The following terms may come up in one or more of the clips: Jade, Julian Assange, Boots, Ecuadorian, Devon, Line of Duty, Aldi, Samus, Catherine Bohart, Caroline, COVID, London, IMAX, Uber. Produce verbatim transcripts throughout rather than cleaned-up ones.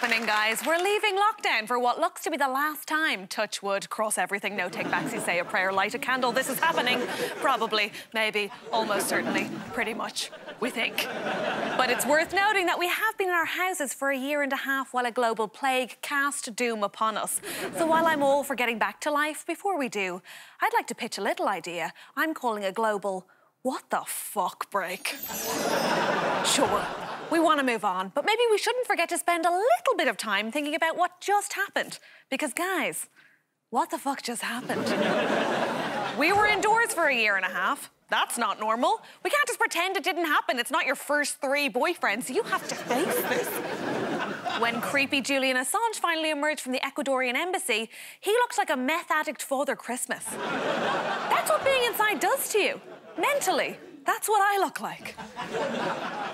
happening, guys. We're leaving lockdown for what looks to be the last time. Touch wood, cross everything, no take-backsies, say a prayer, light a candle. This is happening, probably, maybe, almost certainly, pretty much, we think. But it's worth noting that we have been in our houses for a year and a half while a global plague cast doom upon us. So while I'm all for getting back to life, before we do, I'd like to pitch a little idea I'm calling a global what the fuck break. Sure. We want to move on, but maybe we shouldn't forget to spend a little bit of time thinking about what just happened. Because, guys, what the fuck just happened? We were indoors for a year and a half. That's not normal. We can't just pretend it didn't happen. It's not your first three boyfriends. You have to face this. When creepy Julian Assange finally emerged from the Ecuadorian embassy, he looked like a meth addict Father Christmas. That's what being inside does to you, mentally. That's what I look like.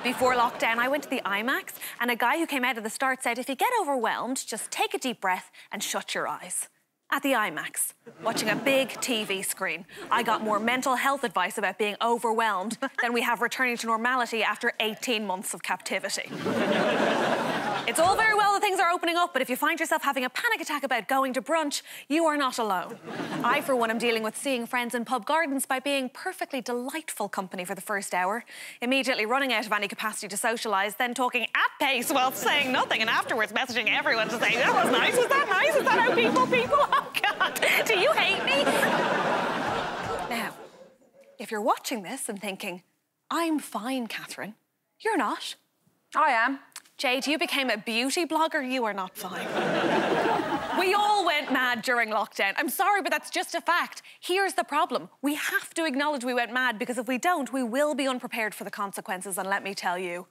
Before lockdown, I went to the IMAX, and a guy who came out at the start said, if you get overwhelmed, just take a deep breath and shut your eyes. At the IMAX, watching a big T V screen, I got more mental health advice about being overwhelmed than we have returning to normality after eighteen months of captivity. It's all very well that things are opening up, but if you find yourself having a panic attack about going to brunch, you are not alone. I, for one, am dealing with seeing friends in pub gardens by being perfectly delightful company for the first hour, immediately running out of any capacity to socialise, then talking at pace while saying nothing, and afterwards messaging everyone to say, that was nice, was that nice, is that how people, people? Oh, God, do you hate me? Now, if you're watching this and thinking, I'm fine, Catherine, you're not. I am. Jade, you became a beauty blogger, you are not fine. We all went mad during lockdown. I'm sorry, but that's just a fact. Here's the problem. We have to acknowledge we went mad, because if we don't, we will be unprepared for the consequences, and let me tell you,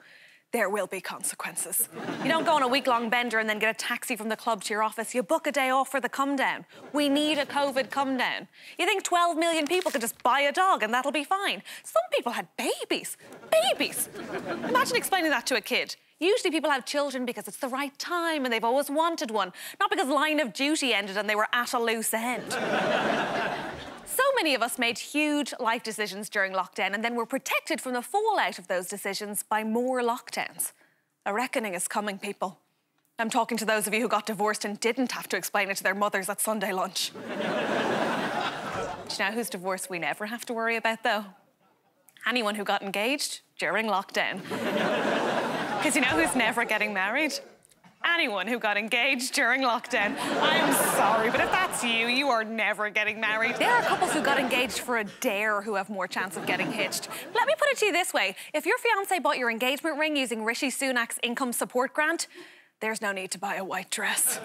there will be consequences. You don't go on a week-long bender and then get a taxi from the club to your office. You book a day off for the come-down. We need a COVID come-down. You think twelve million people could just buy a dog and that'll be fine. Some people had babies. Babies! Imagine explaining that to a kid. Usually people have children because it's the right time and they've always wanted one, not because Line of Duty ended and they were at a loose end. So many of us made huge life decisions during lockdown and then were protected from the fallout of those decisions by more lockdowns. A reckoning is coming, people. I'm talking to those of you who got divorced and didn't have to explain it to their mothers at Sunday lunch. Do you know whose divorce we never have to worry about, though? Anyone who got engaged during lockdown. Because you know who's never getting married? Anyone who got engaged during lockdown. I'm sorry, but if that's you, you are never getting married. There are couples who got engaged for a dare who have more chance of getting hitched. Let me put it to you this way. If your fiancé bought your engagement ring using Rishi Sunak's income support grant, there's no need to buy a white dress.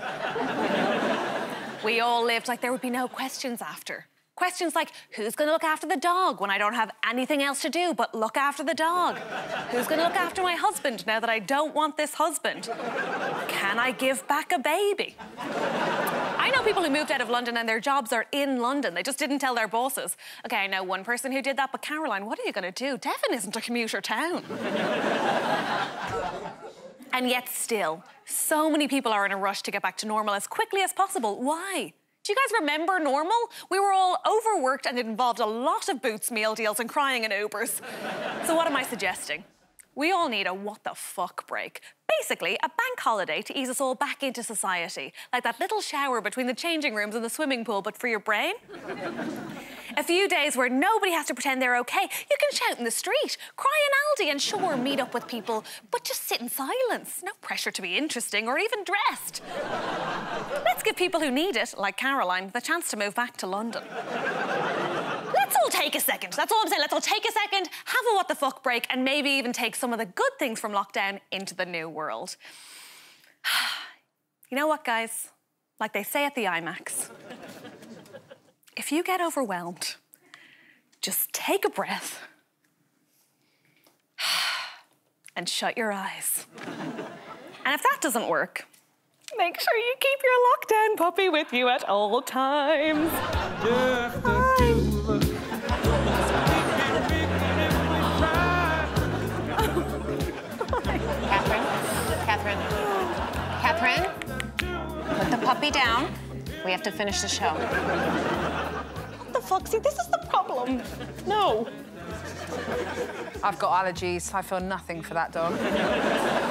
We all lived like there would be no questions after. Questions like, who's going to look after the dog when I don't have anything else to do but look after the dog? Who's going to look after my husband now that I don't want this husband? Can I give back a baby? I know people who moved out of London and their jobs are in London. They just didn't tell their bosses. OK, I know one person who did that, but Caroline, what are you going to do? Devon isn't a commuter town. And yet still, so many people are in a rush to get back to normal as quickly as possible. Why? Do you guys remember normal? We were all overworked and it involved a lot of Boots meal deals and crying in Ubers. So what am I suggesting? We all need a what the fuck break. Basically, a bank holiday to ease us all back into society. Like that little shower between the changing rooms and the swimming pool, but for your brain. A few days where nobody has to pretend they're okay. You can shout in the street, cry in Aldi, and sure, meet up with people, but just sit in silence. No pressure to be interesting or even dressed. Let's give people who need it, like Caroline, the chance to move back to London. Let's all take a second. That's all I'm saying. Let's all take a second, have a what the fuck break, and maybe even take some of the good things from lockdown into the new world. You know what, guys? Like they say at the IMAX, if you get overwhelmed, just take a breath and shut your eyes. And if that doesn't work, make sure you keep your lockdown puppy with you at all times. Catherine, Catherine, Catherine, put the puppy down. We have to finish the show. Foxy, this is the problem. No. I've got allergies. I feel nothing for that dog.